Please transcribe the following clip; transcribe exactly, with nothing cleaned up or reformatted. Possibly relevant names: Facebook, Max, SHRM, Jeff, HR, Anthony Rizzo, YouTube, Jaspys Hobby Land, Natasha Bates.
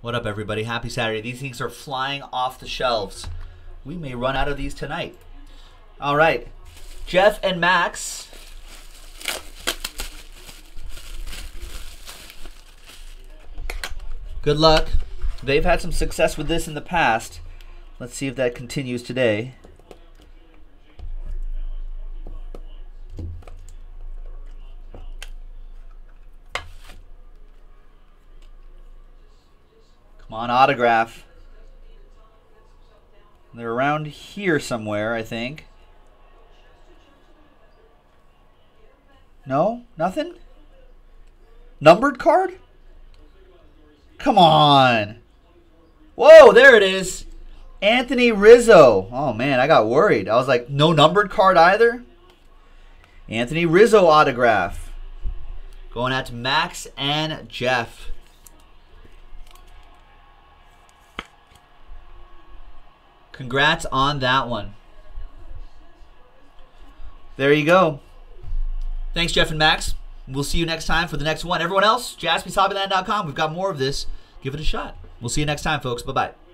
What up, everybody? Happy Saturday. These things are flying off the shelves. We may run out of these tonight. All right, Jeff and Max. Good luck. They've had some success with this in the past. Let's see if that continues today. Come on, autograph. They're around here somewhere, I think. No? Nothing? Numbered card? Come on. Whoa, there it is. Anthony Rizzo. Oh, man, I got worried. I was like, no numbered card either? Anthony Rizzo autograph. Going out to Max and Jeff. Congrats on that one. There you go. Thanks, Jeff and Max. We'll see you next time for the next one. Everyone else, Jaspys Hobby Land dot com. We've got more of this. Give it a shot. We'll see you next time, folks. Bye-bye.